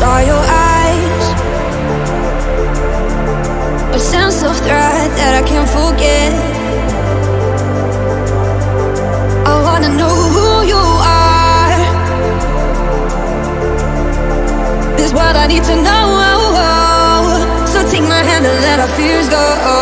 saw your eyes, a sense of threat that I can't forget. I wanna know who you are, is what I need to know. So take my hand and let our fears go.